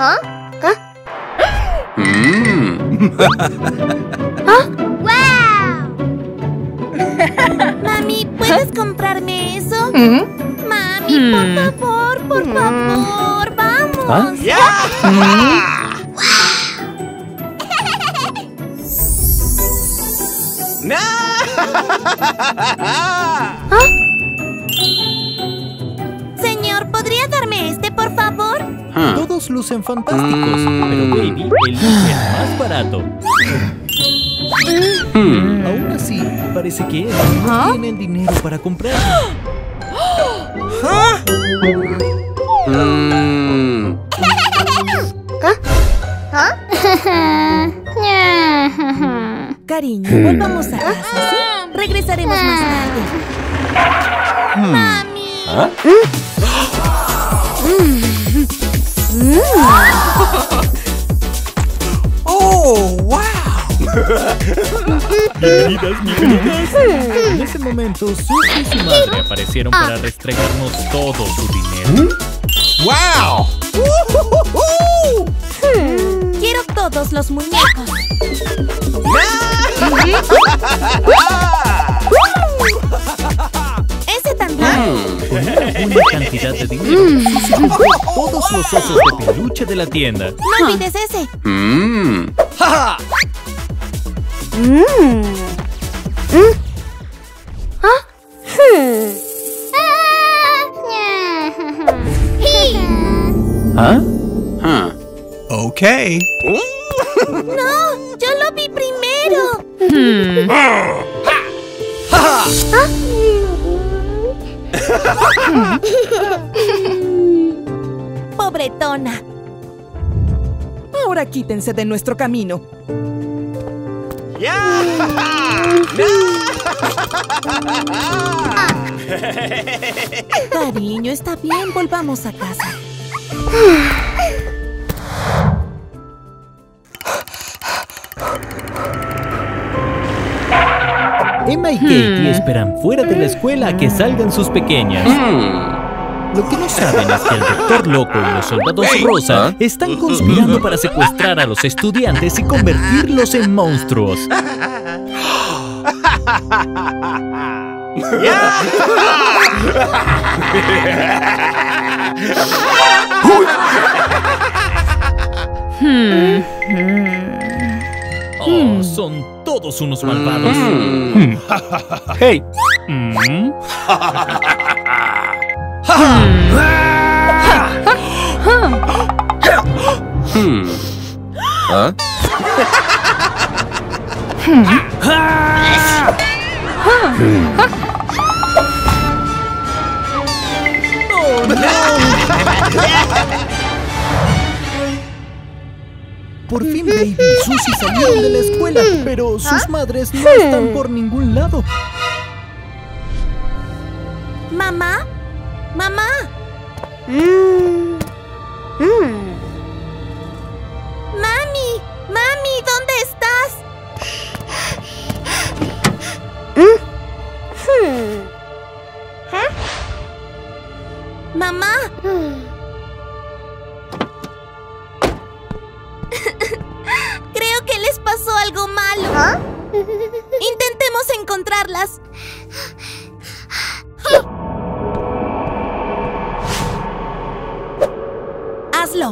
Huh? Huh? Huh? ¡Wow! Mami, ¿puedes comprarme eso? Mami, por favor, vamos. ¿Ah? Yeah. ¡No! ¿Ah? Señor, ¿podría darme este, por favor? Todos lucen fantásticos, pero Baby elige más barato. Aún así, parece que ellos no tienen dinero para comprar. Cariño, volvamos a casa, ¿sí? Regresaremos más tarde. ¡Mami! ¿Ah? ¡Oh, wow! ¡Bienvenidas, mi queridas! En ese momento, Susie y su madre aparecieron para restregarnos todo su dinero. ¡Wow! Quiero todos los muñecos. Ese también. Con una buena cantidad de dinero, todos los osos de peluche de la tienda. No olvides ese. Ok. No. ¡Yo lo vi primero! ¡Pobretona! Ahora quítense de nuestro camino. ¡Ya! Cariño, está bien, volvamos a casa. Emma y Katie esperan fuera de la escuela a que salgan sus pequeñas. Lo que no saben es que el Doctor Loco y los Soldados Rosa están conspirando para secuestrar a los estudiantes y convertirlos en monstruos. Oh, son todos unos malvados. ¡Hey! ¡Oh, no! Por fin Baby y Susie salieron de la escuela, pero sus madres no están por ningún lado. ¿Mamá? ¡Mamá! ¡Mami! ¡Mami! ¿Dónde estás? ¡Mamá! Creo que les pasó algo malo. Intentemos encontrarlas. Hazlo.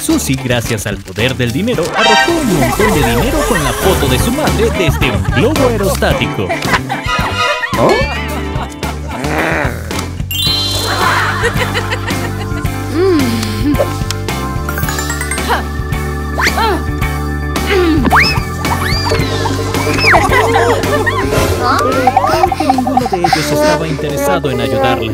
Susie, gracias al poder del dinero, arrojó un montón de dinero con la foto de su madre desde un globo aerostático. ¿Oh? Pero ninguno de ellos estaba interesado en ayudarla.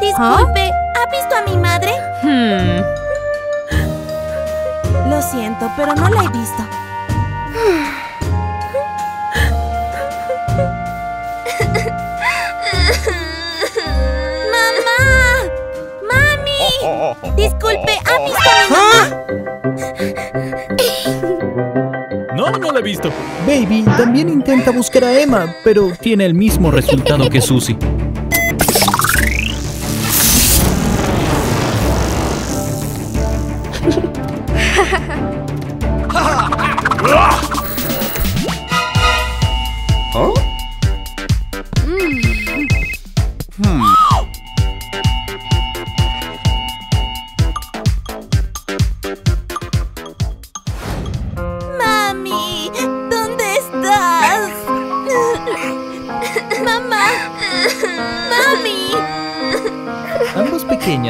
Disculpe, ¿ha visto a mi madre? Lo siento, pero no la he visto. ¡Mamá! Disculpe, ¿ha visto a mi mamá? No, no la he visto. Baby también intenta buscar a Emma, pero tiene el mismo resultado que Susie.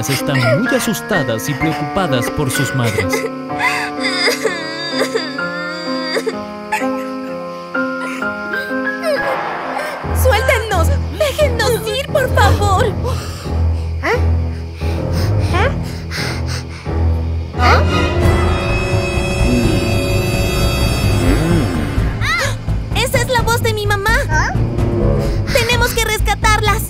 Están muy asustadas y preocupadas por sus madres. ¡Suéltenos! ¡Déjennos ir, por favor! ¡Esa es la voz de mi mamá! ¡Tenemos que rescatarlas!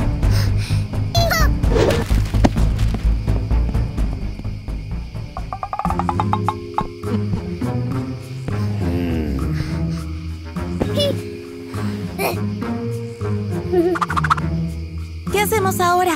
Ahora.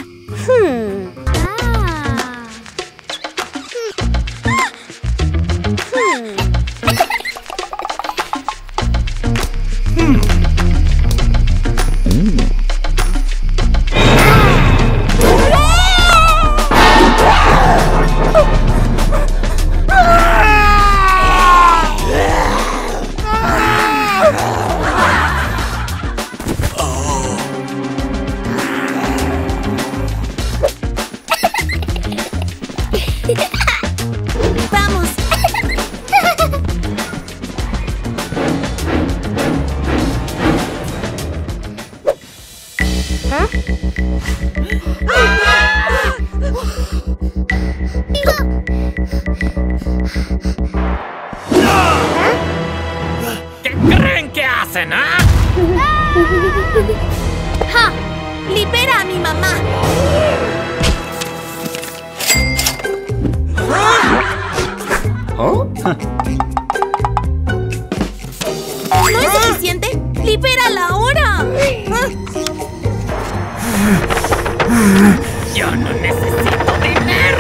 ¡Libera a mi mamá! ¿Oh? ¿No es suficiente? ¡Libérala ahora! ¡Yo no necesito dinero!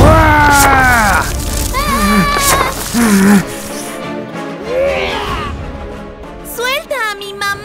¡Ah! ¡Suelta a mi mamá!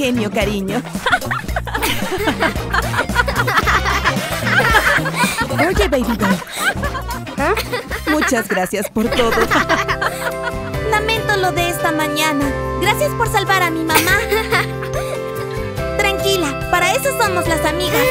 genio, cariño. Oye, Baby Doll. ¿Eh? Muchas gracias por todo. Lamento lo de esta mañana. Gracias por salvar a mi mamá. Tranquila, para eso somos las amigas.